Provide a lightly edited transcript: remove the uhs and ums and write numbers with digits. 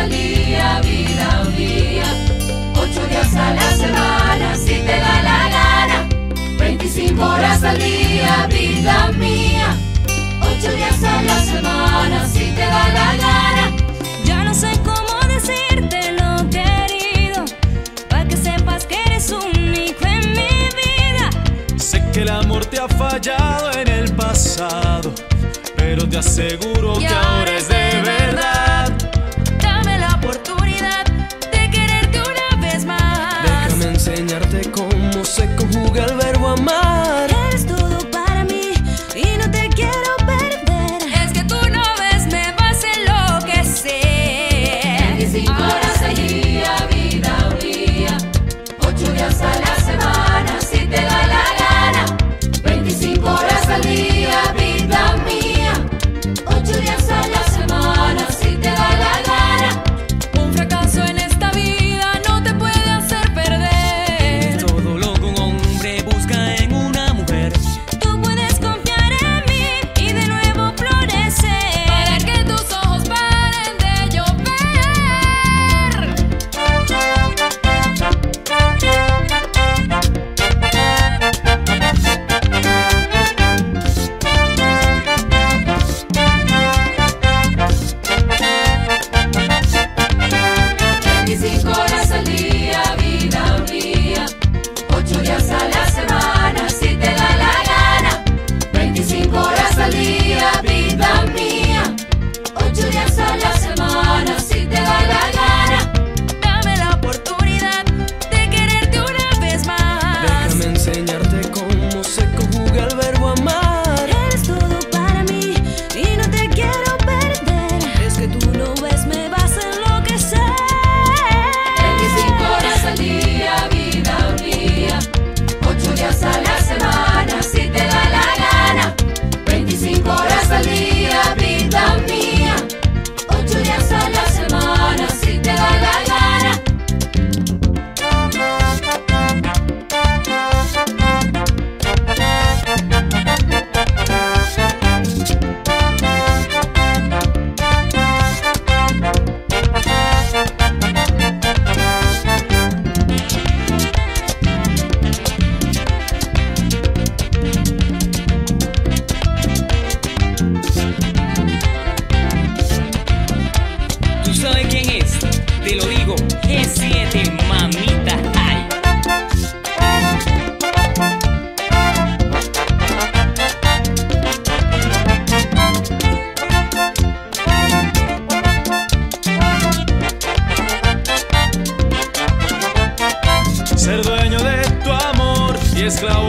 al día, vida un día, 8 días a la semana, si te da la gana. 25 horas al día, vida mía, 8 días a la semana, si te da la gana. Yo no sé cómo decírtelo, querido, para que sepas que eres único en mi vida. Sé que el amor te ha fallado en el pasado, pero te aseguro que ahora es de verdad. Dame la oportunidad de quererte una vez más. Déjame enseñarte cómo se conjuga el verbo amar. Eres todo para mí y no te quiero perder. Es que tú no ves, me vas a enloquecer. 25 horas al día, vida un día, 8 días a la semana, si te da la gana. 25 horas al día, vida mía, 8 días a la semana, si te da la gana. Un fracaso en esta vida no te puede hacer perder todo lo que un hombre busca en una mujer. Tú puedes confiar en mí y de nuevo florecer, para que tus ojos paren de llover. Esclavo.